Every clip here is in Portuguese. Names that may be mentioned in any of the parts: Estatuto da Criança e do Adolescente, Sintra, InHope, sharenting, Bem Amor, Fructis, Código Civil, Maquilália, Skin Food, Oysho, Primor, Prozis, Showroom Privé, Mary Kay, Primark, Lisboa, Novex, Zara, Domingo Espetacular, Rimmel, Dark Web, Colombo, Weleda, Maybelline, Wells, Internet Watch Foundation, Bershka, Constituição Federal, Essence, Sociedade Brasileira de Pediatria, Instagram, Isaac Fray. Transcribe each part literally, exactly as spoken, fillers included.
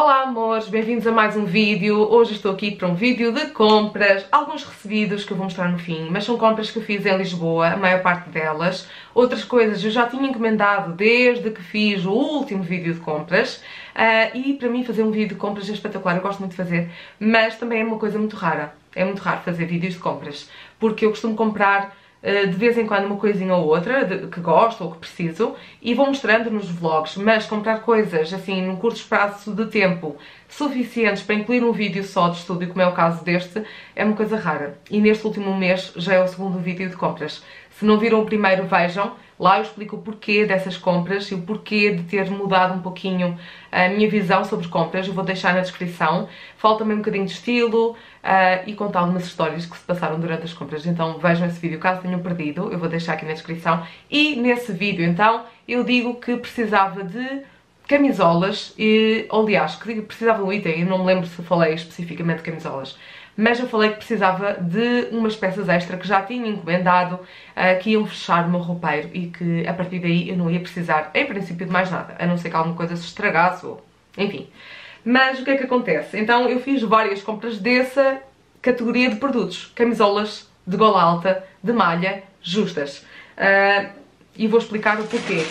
Olá amores, bem-vindos a mais um vídeo. Hoje estou aqui para um vídeo de compras, alguns recebidos que eu vou mostrar no fim, mas são compras que eu fiz em Lisboa, a maior parte delas. Outras coisas eu já tinha encomendado desde que fiz o último vídeo de compras uh, e para mim fazer um vídeo de compras é espetacular, eu gosto muito de fazer, mas também é uma coisa muito rara, é muito raro fazer vídeos de compras, porque eu costumo comprar de vez em quando uma coisinha ou outra de, que gosto ou que preciso e vou mostrando nos vlogs, mas comprar coisas assim num curto espaço de tempo suficientes para incluir um vídeo só de estúdio, como é o caso deste, é uma coisa rara. E neste último mês já é o segundo vídeo de compras. Se não viram o primeiro, vejam. Lá eu explico o porquê dessas compras e o porquê de ter mudado um pouquinho a minha visão sobre compras. Eu vou deixar na descrição. Falo também um bocadinho de estilo uh, e conto algumas histórias que se passaram durante as compras. Então vejam esse vídeo, caso tenham perdido, eu vou deixar aqui na descrição. E nesse vídeo então eu digo que precisava de camisolas, e, ou aliás, que precisava de um item, eu não me lembro se falei especificamente de camisolas. Mas eu falei que precisava de umas peças extra que já tinha encomendado, que iam fechar o meu roupeiro e que a partir daí eu não ia precisar, em princípio, de mais nada, a não ser que alguma coisa se estragasse ou... enfim. Mas o que é que acontece? Então eu fiz várias compras dessa categoria de produtos, camisolas de gola alta, de malha, justas. E vou explicar o porquê.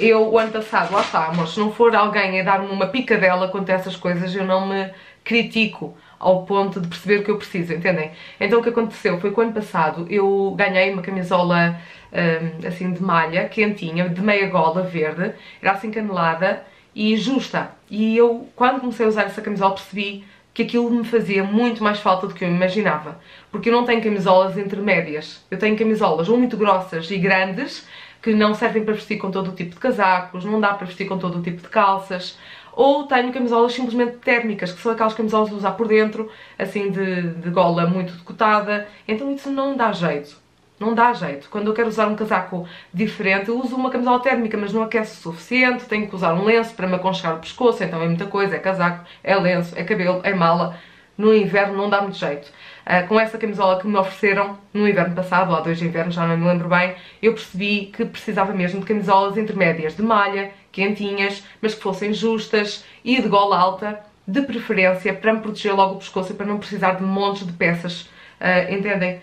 Eu, o ano passado, lá está, amor, se não for alguém a dar-me uma picadela quanto a essas coisas, eu não me critico ao ponto de perceber o que eu preciso, entendem? Então o que aconteceu foi que o ano passado eu ganhei uma camisola um, assim de malha, quentinha, de meia gola verde, era assim canelada e justa. E eu, quando comecei a usar essa camisola, percebi que aquilo me fazia muito mais falta do que eu imaginava, porque eu não tenho camisolas intermédias, eu tenho camisolas ou muito grossas e grandes, que não servem para vestir com todo o tipo de casacos, não dá para vestir com todo o tipo de calças, ou tenho camisolas simplesmente térmicas, que são aquelas camisolas de usar por dentro, assim de, de gola muito decotada, então isso não dá jeito, não dá jeito. Quando eu quero usar um casaco diferente, eu uso uma camisola térmica, mas não aquece o suficiente, tenho que usar um lenço para me aconchegar o pescoço, então é muita coisa, é casaco, é lenço, é cabelo, é mala, no inverno não dá muito jeito. Uh, com essa camisola que me ofereceram no inverno passado, ou há dois invernos, já não me lembro bem, eu percebi que precisava mesmo de camisolas intermédias, de malha, quentinhas, mas que fossem justas e de gola alta, de preferência, para me proteger logo o pescoço e para não precisar de montes de peças, uh, entendem?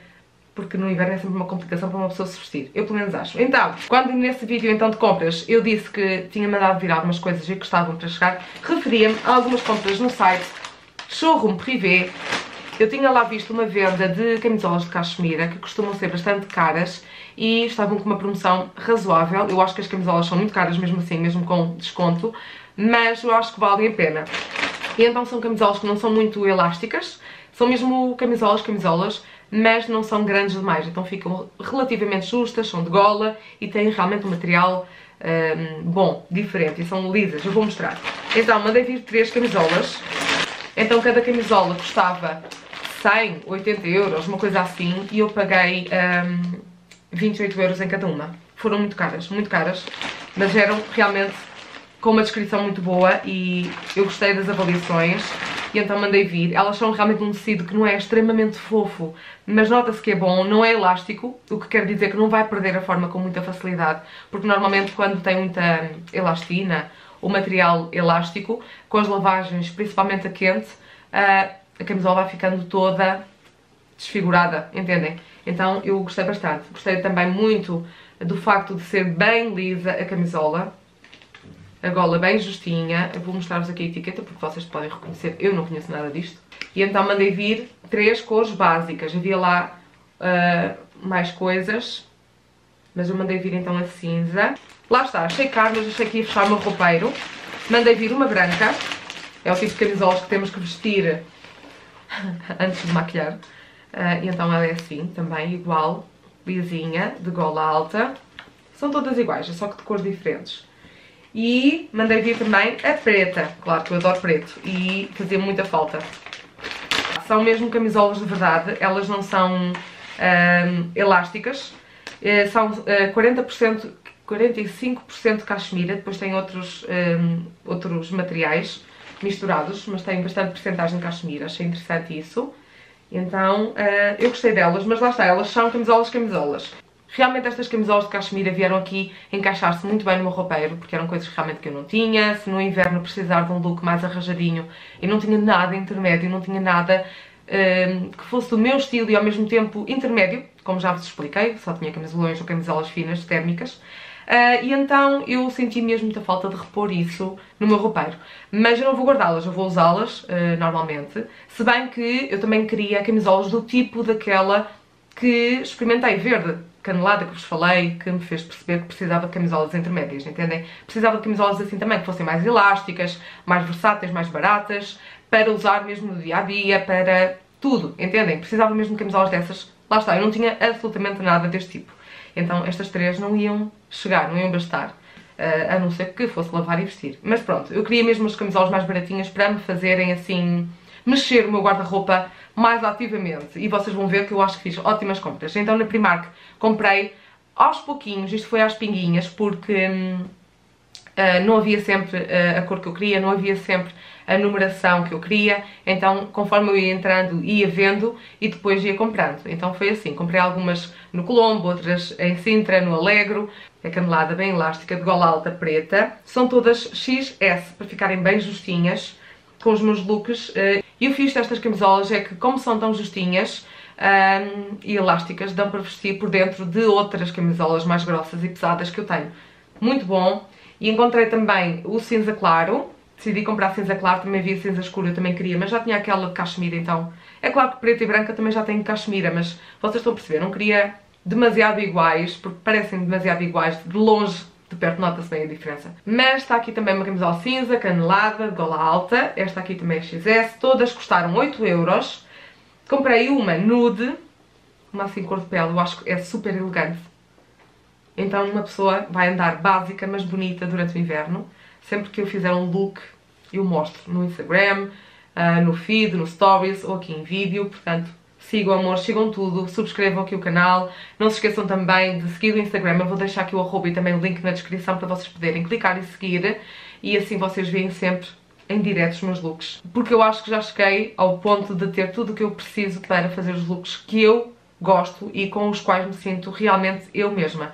Porque no inverno é sempre uma complicação para uma pessoa se vestir, eu pelo menos acho. Então, quando nesse vídeo então de compras eu disse que tinha mandado vir algumas coisas e que estavam para chegar, referia-me a algumas compras no site Showroom Privé. Eu tinha lá visto uma venda de camisolas de cachemira que costumam ser bastante caras e estavam com uma promoção razoável. Eu acho que as camisolas são muito caras mesmo assim, mesmo com desconto, mas eu acho que valem a pena. E então são camisolas que não são muito elásticas, são mesmo camisolas, camisolas, mas não são grandes demais, então ficam relativamente justas, são de gola e têm realmente um material hum, bom, diferente, e são lisas, eu vou mostrar. Então, mandei vir três camisolas, então cada camisola custava cem, oitenta euros, uma coisa assim, e eu paguei hum, vinte e oito euros em cada uma. Foram muito caras, muito caras, mas eram realmente com uma descrição muito boa e eu gostei das avaliações e então mandei vir. Elas são realmente um tecido que não é extremamente fofo, mas nota-se que é bom, não é elástico, o que quer dizer que não vai perder a forma com muita facilidade, porque normalmente quando tem muita elastina ou material elástico, com as lavagens, principalmente a quente, a camisola vai ficando toda desfigurada, entendem? Então eu gostei bastante. Gostei também muito do facto de ser bem lisa a camisola, a gola bem justinha. Eu vou mostrar-vos aqui a etiqueta porque vocês podem reconhecer, eu não conheço nada disto. E então mandei vir três cores básicas, havia lá uh, mais coisas, mas eu mandei vir então a cinza. Lá está, achei caro, mas achei que ia fechar o meu roupeiro. Mandei vir uma branca, é o tipo de camisolas que temos que vestir antes de maquilhar. Uh, e então ela é assim, também igual, lisinha, de gola alta. São todas iguais, só que de cores diferentes. E mandei vir também a preta, claro que eu adoro preto e fazia muita falta. São mesmo camisolas de verdade, elas não são hum, elásticas, são quarenta por cento, quarenta e cinco por cento de cachemira, depois tem outros, hum, outros materiais misturados, mas tem bastante porcentagem de cachemira, achei interessante isso. Então hum, eu gostei delas, mas lá está, elas são camisolas, camisolas. Realmente estas camisolas de cachemira vieram aqui encaixar-se muito bem no meu roupeiro, porque eram coisas realmente que eu não tinha. Se no inverno precisar de um look mais arranjadinho, eu não tinha nada intermédio, não tinha nada um, que fosse do meu estilo e ao mesmo tempo intermédio, como já vos expliquei, só tinha camisolões ou camisolas finas, térmicas. Uh, e então eu senti mesmo muita falta de repor isso no meu roupeiro. Mas eu não vou guardá-las, eu vou usá-las uh, normalmente. Se bem que eu também queria camisolas do tipo daquela que experimentei, verde, canelada, que vos falei, que me fez perceber que precisava de camisolas intermédias, entendem? Precisava de camisolas assim também, que fossem mais elásticas, mais versáteis, mais baratas, para usar mesmo no dia-a-dia, para tudo, entendem? Precisava mesmo de camisolas dessas. Lá está, eu não tinha absolutamente nada deste tipo. Então estas três não iam chegar, não iam bastar, a não ser que fosse lavar e vestir. Mas pronto, eu queria mesmo as camisolas mais baratinhas para me fazerem assim, mexer o meu guarda-roupa mais ativamente. E vocês vão ver que eu acho que fiz ótimas compras. Então na Primark comprei aos pouquinhos, isto foi às pinguinhas, porque hum, não havia sempre a cor que eu queria, não havia sempre a numeração que eu queria, então conforme eu ia entrando, ia vendo e depois ia comprando. Então foi assim, comprei algumas no Colombo, outras em Sintra, no Alegro, a canelada bem elástica, de gola alta preta, são todas X S, para ficarem bem justinhas com os meus looks. E o fixe destas camisolas é que, como são tão justinhas um, e elásticas, dão para vestir por dentro de outras camisolas mais grossas e pesadas que eu tenho. Muito bom! E encontrei também o cinza claro. Decidi comprar cinza claro, também havia cinza escuro, eu também queria, mas já tinha aquela de cachemira, então... É claro que preta e branca também já tenho cachemira, mas vocês estão a perceber, não queria demasiado iguais, porque parecem demasiado iguais, de longe, de perto, nota-se bem a diferença. Mas está aqui também uma camisola cinza, canelada, gola alta, esta aqui também é X S, todas custaram oito euros. Comprei uma nude, uma assim cor de pele, eu acho que é super elegante. Então uma pessoa vai andar básica, mas bonita durante o inverno. Sempre que eu fizer um look, eu mostro no Instagram, no feed, no stories ou aqui em vídeo. Portanto, sigam amor, sigam tudo, subscrevam aqui o canal. Não se esqueçam também de seguir o Instagram. Eu vou deixar aqui o arroba e também o link na descrição para vocês poderem clicar e seguir. E assim vocês veem sempre em direto os meus looks. Porque eu acho que já cheguei ao ponto de ter tudo o que eu preciso para fazer os looks que eu gosto e com os quais me sinto realmente eu mesma.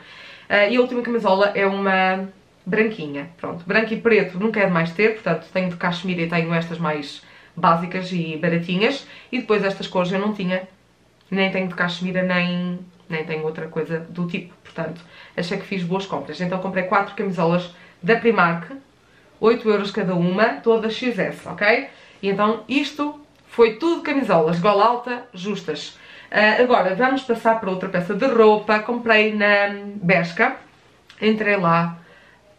E a última camisola é uma... branquinha, pronto, branco e preto nunca é demais ter, portanto tenho de cachemira e tenho estas mais básicas e baratinhas, e depois estas cores eu não tinha, nem tenho de cachemira, nem, nem tenho outra coisa do tipo, portanto achei que fiz boas compras. Então comprei quatro camisolas da Primark, oito euros cada uma, todas X S, ok? E então isto foi tudo camisolas, gola alta, justas. Uh, agora vamos passar para outra peça de roupa. Comprei na Bershka, entrei lá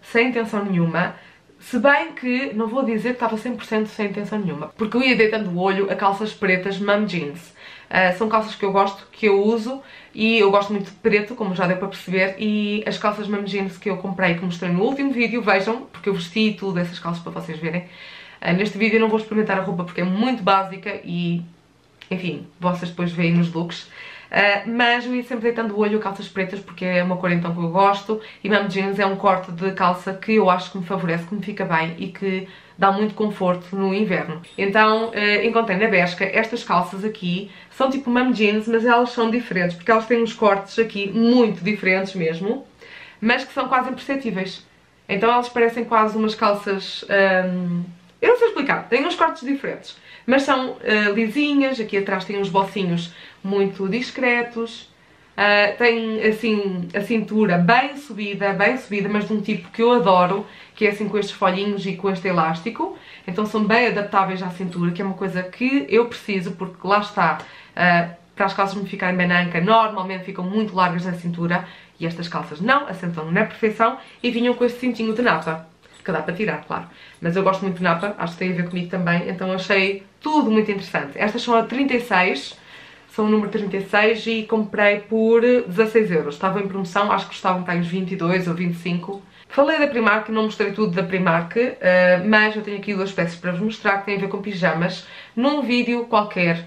sem intenção nenhuma, se bem que não vou dizer que estava cem por cento sem intenção nenhuma, porque eu ia deitando o olho a calças pretas mom jeans. Uh, são calças que eu gosto, que eu uso, e eu gosto muito de preto, como já deu para perceber, e as calças mom jeans que eu comprei, que mostrei no último vídeo, vejam, porque eu vesti tudo essas calças para vocês verem. Uh, neste vídeo eu não vou experimentar a roupa porque é muito básica e, enfim, vocês depois veem nos looks. Uh, mas eu ia sempre deitando o olho a calças pretas porque é uma cor então que eu gosto, e mom jeans é um corte de calça que eu acho que me favorece, que me fica bem e que dá muito conforto no inverno. Então uh, encontrei na Bershka estas calças aqui, são tipo mom jeans, mas elas são diferentes porque elas têm uns cortes aqui muito diferentes mesmo, mas que são quase imperceptíveis. Então elas parecem quase umas calças... Um... eu não sei explicar, têm uns cortes diferentes, mas são uh, lisinhas, aqui atrás têm uns bolsinhos muito discretos, uh, têm assim a cintura bem subida, bem subida, mas de um tipo que eu adoro, que é assim com estes folhinhos e com este elástico, então são bem adaptáveis à cintura, que é uma coisa que eu preciso, porque lá está, uh, para as calças me ficarem bem na anca, normalmente ficam muito largas na cintura, e estas calças não assentam na perfeição e vinham com este cintinho de napa, que dá para tirar, claro, mas eu gosto muito de napa, acho que tem a ver comigo também, então achei tudo muito interessante. Estas são a trinta e seis, são o número trinta e seis, e comprei por dezasseis euros, estavam em promoção, acho que custavam para uns vinte e dois ou vinte e cinco. Falei da Primark, não mostrei tudo da Primark, mas eu tenho aqui duas peças para vos mostrar que têm a ver com pijamas. Num vídeo qualquer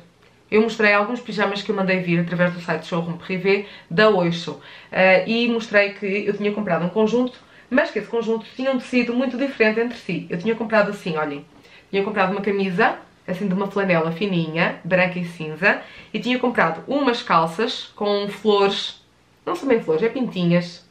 eu mostrei alguns pijamas que eu mandei vir através do site Showroom Privé da Oysho, e mostrei que eu tinha comprado um conjunto, mas que esse conjunto tinha um tecido muito diferente entre si. Eu tinha comprado assim, olhem, tinha comprado uma camisa, assim de uma flanela fininha, branca e cinza, e tinha comprado umas calças com flores não são bem flores, é pintinhas.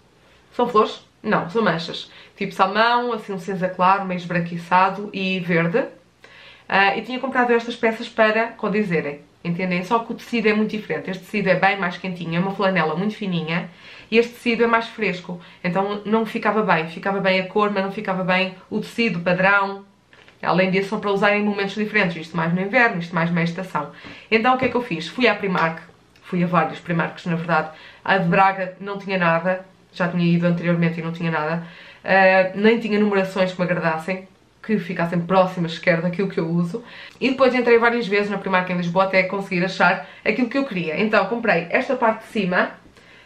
São flores? Não, são manchas. Tipo salmão, assim um cinza claro, meio esbranquiçado e verde. Uh, e tinha comprado estas peças para condizerem, entendem? Só que o tecido é muito diferente. Este tecido é bem mais quentinho, é uma flanela muito fininha. E este tecido é mais fresco, então não ficava bem. Ficava bem a cor, mas não ficava bem o tecido, o padrão. Além disso, são para usar em momentos diferentes, isto mais no inverno, isto mais meia estação. Então o que é que eu fiz? Fui à Primark, fui a vários Primarks, na verdade. A de Braga não tinha nada, já tinha ido anteriormente e não tinha nada. Uh, nem tinha numerações que me agradassem, que ficassem próximas sequer daquilo que eu uso. E depois entrei várias vezes na Primark em Lisboa até conseguir achar aquilo que eu queria. Então comprei esta parte de cima,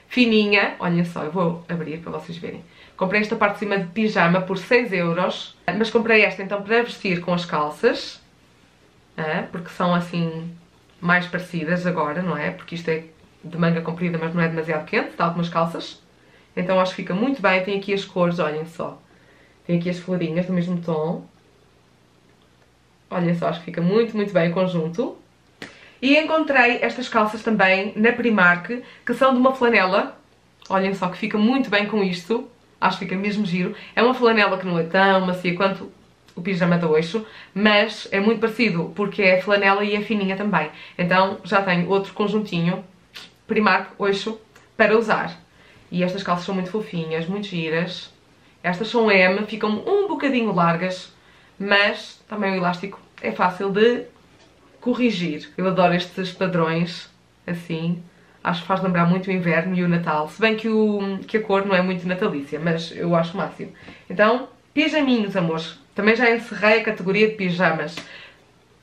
fininha, olhem só, eu vou abrir para vocês verem. Comprei esta parte de cima de pijama por seis euros, mas comprei esta então para vestir com as calças, porque são assim mais parecidas agora, não é? Porque isto é de manga comprida, mas não é demasiado quente, dá algumas calças. Então acho que fica muito bem, tem aqui as cores, olhem só. Tem aqui as florinhas do mesmo tom. Olhem só, acho que fica muito, muito bem o conjunto. E encontrei estas calças também na Primark, que são de uma flanela. Olhem só que fica muito bem com isto. Acho que fica mesmo giro. É uma flanela que não é tão macia quanto o pijama da Oysho, mas é muito parecido, porque é flanela e é fininha também. Então já tenho outro conjuntinho, Primark, Oysho, para usar. E estas calças são muito fofinhas, muito giras. Estas são M, ficam um bocadinho largas, mas também o elástico é fácil de corrigir. Eu adoro estes padrões, assim. Acho que faz lembrar muito o inverno e o Natal, se bem que, o, que a cor não é muito natalícia, mas eu acho o máximo. Então, pijaminhos, amores. Também já encerrei a categoria de pijamas.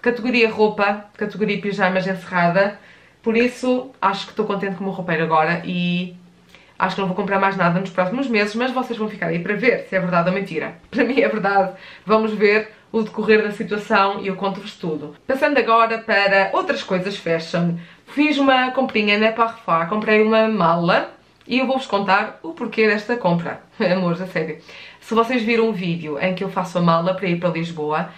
Categoria roupa, categoria pijamas encerrada. Por isso, acho que estou contente com o meu roupeiro agora e acho que não vou comprar mais nada nos próximos meses, mas vocês vão ficar aí para ver se é verdade ou mentira. Para mim é verdade. Vamos ver o decorrer da situação e eu conto-vos tudo. Passando agora para outras coisas fashion. Fiz uma comprinha na Parfois, comprei uma mala e eu vou-vos contar o porquê desta compra. Amores, a sério. Se vocês viram um vídeo em que eu faço a mala para ir para Lisboa,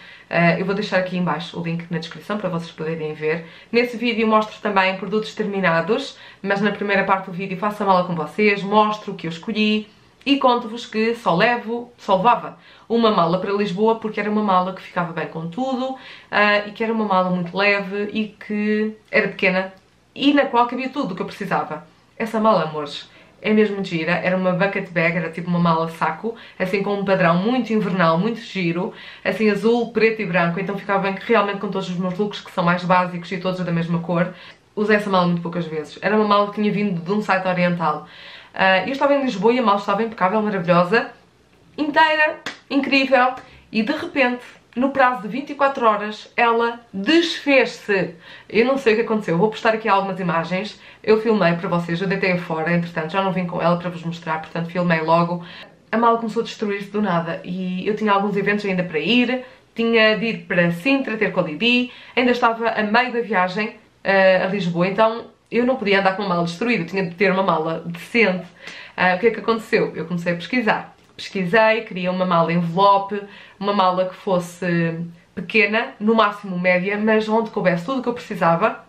eu vou deixar aqui em baixo o link na descrição para vocês poderem ver. Nesse vídeo mostro também produtos terminados, mas na primeira parte do vídeo faço a mala com vocês, mostro o que eu escolhi e conto-vos que só levo, só levava uma mala para Lisboa porque era uma mala que ficava bem com tudo uh, e que era uma mala muito leve e que era pequena e na qual cabia tudo o que eu precisava. Essa mala, amores, é mesmo muito gira, era uma bucket bag, era tipo uma mala saco, assim com um padrão muito invernal, muito giro, assim azul, preto e branco, então ficava bem realmente com todos os meus looks que são mais básicos e todos da mesma cor. Usei essa mala muito poucas vezes, era uma mala que tinha vindo de um site oriental. Uh, eu estava em Lisboa e a mala estava impecável, maravilhosa, inteira, incrível, e de repente, no prazo de vinte e quatro horas, ela desfez-se. Eu não sei o que aconteceu, vou postar aqui algumas imagens, eu filmei para vocês, eu deitei-a fora, entretanto já não vim com ela para vos mostrar, portanto filmei logo. A mala começou a destruir-se do nada e eu tinha alguns eventos ainda para ir, tinha de ir para Sintra ter com a Lidi, ainda estava a meio da viagem uh, a Lisboa, então eu não podia andar com uma mala destruída, eu tinha de ter uma mala decente. Uh, o que é que aconteceu? Eu comecei a pesquisar. Pesquisei, queria uma mala envelope, uma mala que fosse pequena, no máximo média, mas onde coubesse tudo o que eu precisava.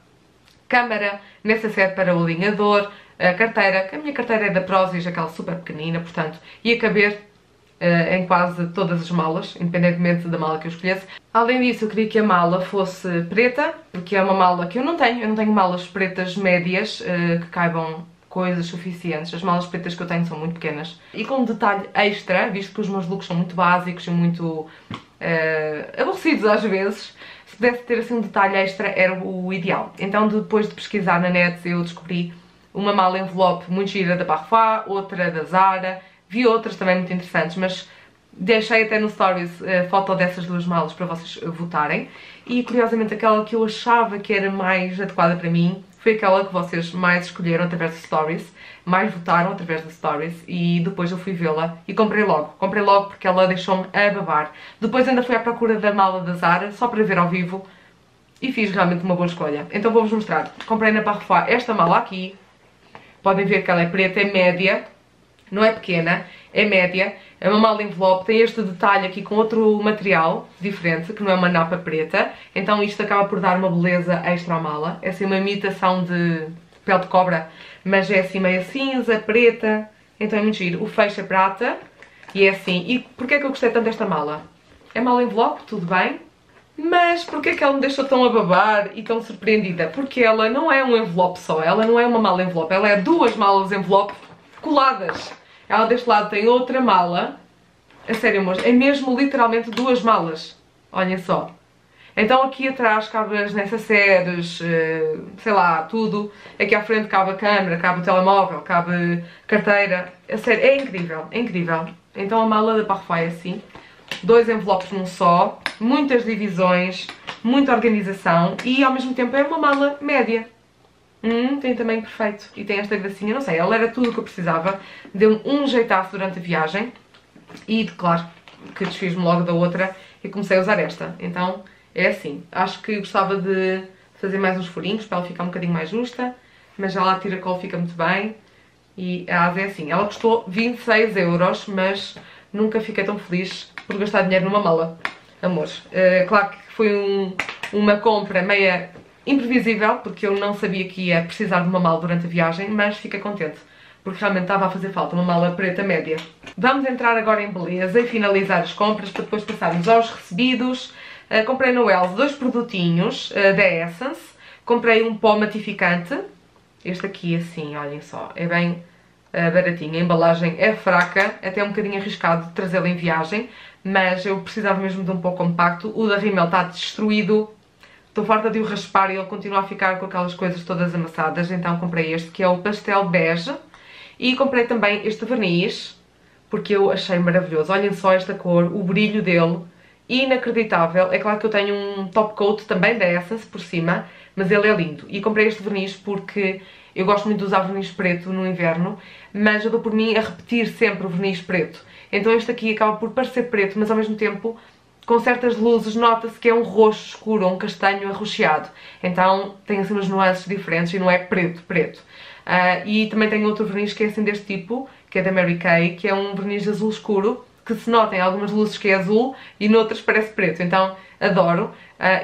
Câmara, necessaire para o alinhador, a carteira, que a minha carteira é da Prozis, aquela super pequenina, portanto, ia caber uh, em quase todas as malas, independentemente da mala que eu escolhesse. Além disso, eu queria que a mala fosse preta, porque é uma mala que eu não tenho. Eu não tenho malas pretas médias uh, que caibam coisas suficientes. As malas pretas que eu tenho são muito pequenas. E com um detalhe extra, visto que os meus looks são muito básicos e muito uh, aborrecidos às vezes, se pudesse ter assim um detalhe extra era o ideal. Então depois de pesquisar na net eu descobri uma mala envelope muito gira da Parfois, outra da Zara, vi outras também muito interessantes, mas deixei até no stories a foto dessas duas malas para vocês votarem. E curiosamente aquela que eu achava que era mais adequada para mim foi aquela que vocês mais escolheram através de stories, mais votaram através de stories, e depois eu fui vê-la e comprei logo. Comprei logo porque ela deixou-me a babar. Depois ainda fui à procura da mala da Zara só para ver ao vivo e fiz realmente uma boa escolha. Então vou-vos mostrar. Comprei na Parfois esta mala aqui. Podem ver que ela é preta, é média. Não é pequena, é média, é uma mala envelope, tem este detalhe aqui com outro material diferente, que não é uma napa preta, então isto acaba por dar uma beleza extra à mala, é assim uma imitação de pele de cobra, mas é assim meio cinza, preta, então é muito giro. O fecho é prata e é assim. E porquê é que eu gostei tanto desta mala? É mala envelope, tudo bem, mas porquê é que ela me deixou tão a babar e tão surpreendida? Porque ela não é um envelope só, ela não é uma mala envelope, ela é duas malas envelope coladas. Ela deste lado tem outra mala, a sério, amor, é mesmo literalmente duas malas, olhem só. Então aqui atrás cabe as necessaires, sei lá, tudo. Aqui à frente cabe a câmera, cabe o telemóvel, cabe carteira. É sério, é incrível, é incrível. Então a mala da Parfois é assim. Dois envelopes num só, muitas divisões, muita organização e ao mesmo tempo é uma mala média. Hum, tem tamanho perfeito e tem esta gracinha, não sei, ela era tudo o que eu precisava. Deu-me um jeitaço durante a viagem e, claro, que desfiz-me logo da outra e comecei a usar esta. Então... é assim, acho que gostava de fazer mais uns furinhos para ela ficar um bocadinho mais justa, mas já lá a tiracol fica muito bem e a asa é assim. Ela custou vinte e seis euros, mas nunca fiquei tão feliz por gastar dinheiro numa mala, amores. Uh, claro que foi um, uma compra meia imprevisível, porque eu não sabia que ia precisar de uma mala durante a viagem, mas fiquei contente, porque realmente estava a fazer falta uma mala preta média. Vamos entrar agora em beleza e finalizar as compras para depois passarmos aos recebidos. Uh, comprei no Wells dois produtinhos uh, da Essence, comprei um pó matificante, este aqui assim, olhem só, é bem uh, baratinho, a embalagem é fraca, até um bocadinho arriscado de trazê-la em viagem, mas eu precisava mesmo de um pó compacto. O da Rimmel está destruído, estou farta de o raspar e ele continua a ficar com aquelas coisas todas amassadas, então comprei este que é o pastel bege e comprei também este verniz, porque eu achei maravilhoso, olhem só esta cor, o brilho dele. Inacreditável, é claro que eu tenho um top coat também da Essence por cima, mas ele é lindo. E comprei este verniz porque eu gosto muito de usar verniz preto no inverno, mas eu dou por mim a repetir sempre o verniz preto. Então este aqui acaba por parecer preto, mas ao mesmo tempo, com certas luzes, nota-se que é um roxo escuro ou um castanho arroxeado. Então tem assim umas nuances diferentes e não é preto, preto. Uh, e também tenho outro verniz que é assim deste tipo, que é da Mary Kay, que é um verniz azul escuro, que se notem algumas luzes que é azul e noutras parece preto, então adoro.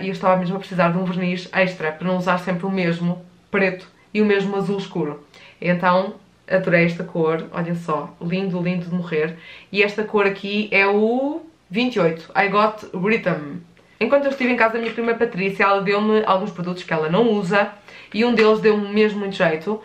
E uh, eu estava mesmo a precisar de um verniz extra, para não usar sempre o mesmo preto e o mesmo azul escuro. Então adorei esta cor, olhem só, lindo, lindo de morrer. E esta cor aqui é o vinte e oito, I Got Rhythm. Enquanto eu estive em casa da minha prima Patrícia, ela deu-me alguns produtos que ela não usa, e um deles deu-me mesmo muito jeito,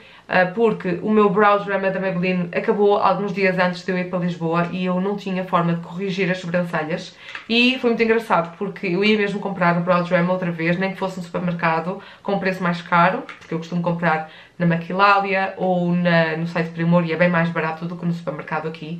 porque o meu brow drama da Maybelline acabou alguns dias antes de eu ir para Lisboa e eu não tinha forma de corrigir as sobrancelhas, e foi muito engraçado porque eu ia mesmo comprar o brow drama outra vez, nem que fosse no supermercado com preço mais caro, porque eu costumo comprar na Maquilália ou na, no site Primor e é bem mais barato do que no supermercado aqui.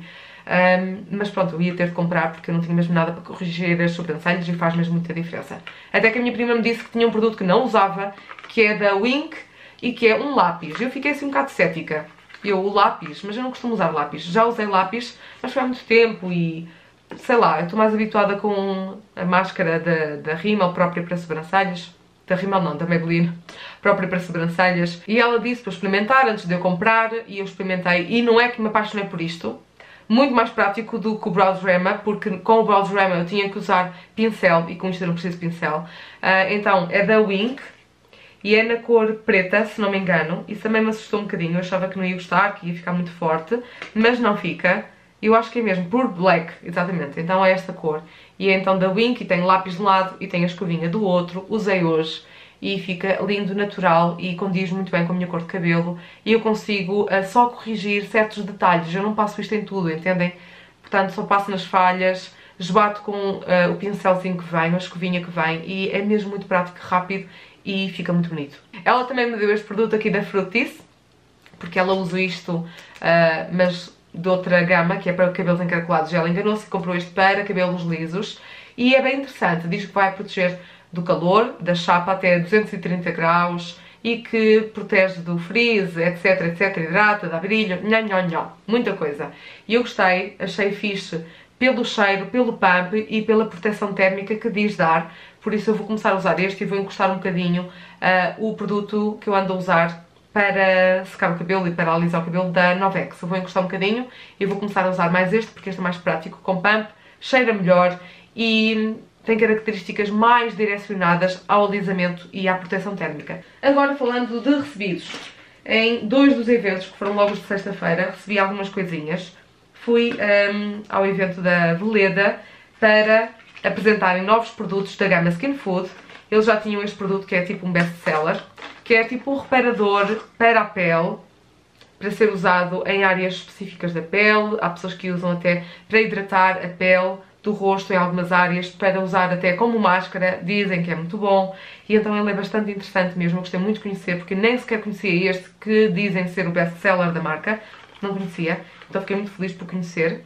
Um, mas pronto, eu ia ter de comprar porque eu não tinha mesmo nada para corrigir as sobrancelhas e faz mesmo muita diferença. Até que a minha prima me disse que tinha um produto que não usava, que é da Wink e que é um lápis. Eu fiquei assim um bocado cética. Eu, o lápis, mas eu não costumo usar lápis. Já usei lápis, mas foi há muito tempo e sei lá, eu estou mais habituada com a máscara da, da Rimmel própria para sobrancelhas. Da Rimmel não, da Maybelline, própria para sobrancelhas. E ela disse para experimentar antes de eu comprar e eu experimentei e não é que me apaixonei por isto. Muito mais prático do que o brow drama, porque com o brow drama eu tinha que usar pincel e com isto eu não preciso de pincel. Uh, então é da Wink e é na cor preta, se não me engano. Isso também me assustou um bocadinho, eu achava que não ia gostar, que ia ficar muito forte, mas não fica. Eu acho que é mesmo por black, exatamente, então é esta cor. E é então da Wink e tem lápis de um lado e tem a escovinha do outro, usei hoje. E fica lindo, natural e condiz muito bem com a minha cor de cabelo e eu consigo uh, só corrigir certos detalhes, eu não passo isto em tudo, entendem? Portanto, só passo nas falhas, esbato com uh, o pincelzinho que vem, a escovinha que vem e é mesmo muito prático, rápido e fica muito bonito. Ela também me deu este produto aqui da Fructis, porque ela usa isto, uh, mas de outra gama, que é para cabelos encaracolados, ela enganou-se e comprou este para cabelos lisos e é bem interessante, diz que vai proteger do calor, da chapa até duzentos e trinta graus e que protege do freeze, etc, etc, hidrata, dá brilho, nham, nham, nham, muita coisa. E eu gostei, achei fixe pelo cheiro, pelo pump e pela proteção térmica que diz dar, por isso eu vou começar a usar este e vou encostar um bocadinho uh, o produto que eu ando a usar para secar o cabelo e para alisar o cabelo da Novex. Eu vou encostar um bocadinho e vou começar a usar mais este, porque este é mais prático, com pump, cheira melhor e tem características mais direcionadas ao alisamento e à proteção térmica. Agora falando de recebidos, em dois dos eventos, que foram logo de sexta-feira, recebi algumas coisinhas. Fui um, ao evento da Weleda para apresentarem novos produtos da gama Skin Food. Eles já tinham este produto que é tipo um best-seller, que é tipo um reparador para a pele, para ser usado em áreas específicas da pele. Há pessoas que usam até para hidratar a pele do rosto em algumas áreas, para usar até como máscara, dizem que é muito bom. E então ele é bastante interessante mesmo, eu gostei muito de conhecer, porque nem sequer conhecia este que dizem ser o best-seller da marca, não conhecia, então fiquei muito feliz por conhecer.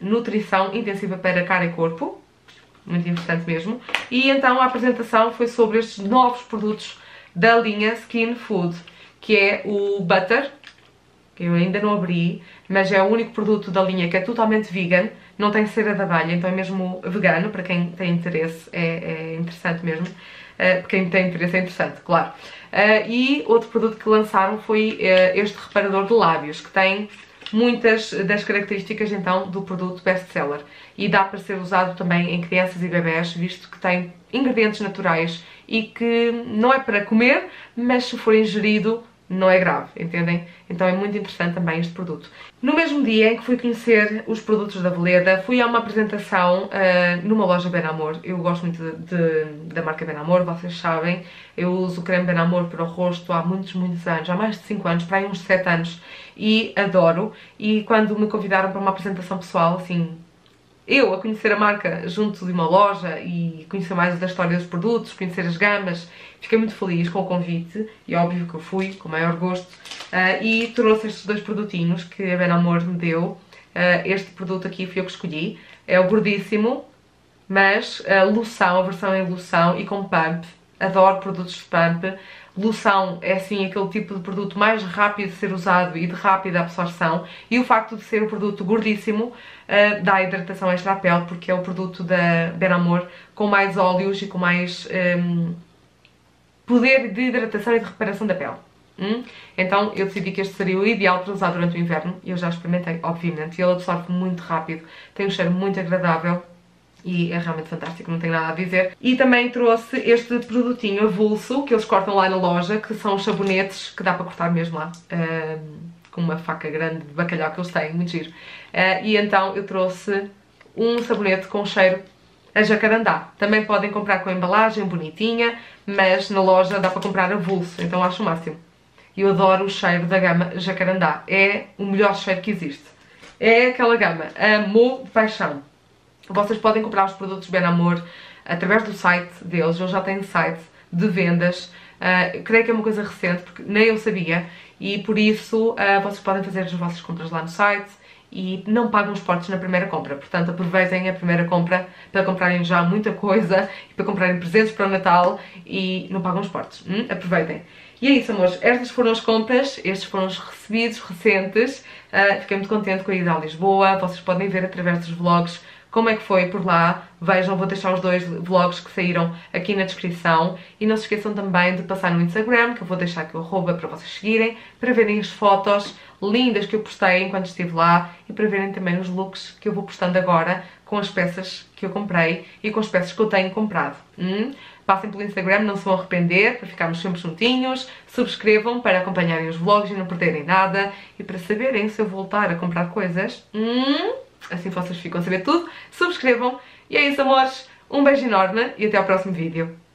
Nutrição intensiva para cara e corpo, muito interessante mesmo. E então a apresentação foi sobre estes novos produtos da linha Skin Food, que é o Butter, que eu ainda não abri, mas é o único produto da linha que é totalmente vegan, não tem cera de abelha, então é mesmo vegano, para quem tem interesse é, é interessante mesmo, para uh, quem tem interesse é interessante, claro. Uh, e outro produto que lançaram foi uh, este reparador de lábios, que tem muitas das características então do produto best-seller, e dá para ser usado também em crianças e bebés, visto que tem ingredientes naturais e que não é para comer, mas se for ingerido não é grave, entendem? Então é muito interessante também este produto. No mesmo dia em que fui conhecer os produtos da Weleda, fui a uma apresentação uh, numa loja Bem Amor. Eu gosto muito de, de, da marca Bem Amor, vocês sabem. Eu uso o creme Bem Amor para o rosto há muitos, muitos anos, há mais de cinco anos, para aí uns sete anos, e adoro. E quando me convidaram para uma apresentação pessoal, assim, eu a conhecer a marca junto de uma loja e conhecer mais da história dos produtos, conhecer as gamas, fiquei muito feliz com o convite, e óbvio que eu fui com o maior gosto, uh, e trouxe estes dois produtinhos que a Bem Amor me deu. Uh, este produto aqui fui eu que escolhi, é o gordíssimo, mas a loção, a versão em loção e com pump, adoro produtos de pump. Loção é assim aquele tipo de produto mais rápido de ser usado e de rápida absorção, e o facto de ser um produto gordíssimo uh, dá hidratação extra à pele, porque é o produto da Bem Amor com mais óleos e com mais um, poder de hidratação e de reparação da pele. Hum? Então eu decidi que este seria o ideal para usar durante o inverno, e eu já experimentei, obviamente, e ele absorve muito rápido, tem um cheiro muito agradável. E é realmente fantástico, não tenho nada a dizer. E também trouxe este produtinho avulso, que eles cortam lá na loja, que são os sabonetes, que dá para cortar mesmo lá, uh, com uma faca grande de bacalhau que eles têm, muito giro. Uh, e então eu trouxe um sabonete com cheiro a jacarandá. Também podem comprar com a embalagem bonitinha, mas na loja dá para comprar avulso, então acho o máximo. Eu adoro o cheiro da gama jacarandá, é o melhor cheiro que existe. É aquela gama, amo de paixão. Vocês podem comprar os produtos Bem Amor através do site deles, eu já tenho site de vendas, uh, creio que é uma coisa recente, porque nem eu sabia, e por isso uh, vocês podem fazer as vossas compras lá no site e não pagam os portos na primeira compra, portanto aproveitem a primeira compra para comprarem já muita coisa, e para comprarem presentes para o Natal, e não pagam os portos, hum? Aproveitem. E é isso, amores, estas foram as compras, estes foram os recebidos recentes, uh, fiquei muito contente com a ida a Lisboa, vocês podem ver através dos vlogs como é que foi por lá, vejam, vou deixar os dois vlogs que saíram aqui na descrição, e não se esqueçam também de passar no Instagram, que eu vou deixar aqui o arroba para vocês seguirem, para verem as fotos lindas que eu postei enquanto estive lá, e para verem também os looks que eu vou postando agora, com as peças que eu comprei e com as peças que eu tenho comprado. Hum? Passem pelo Instagram, não se vão arrepender, para ficarmos sempre juntinhos, subscrevam para acompanharem os vlogs e não perderem nada, e para saberem se eu voltar a comprar coisas. Hum? Assim vocês ficam a saber tudo, subscrevam, e é isso, amores, um beijo enorme e até ao próximo vídeo.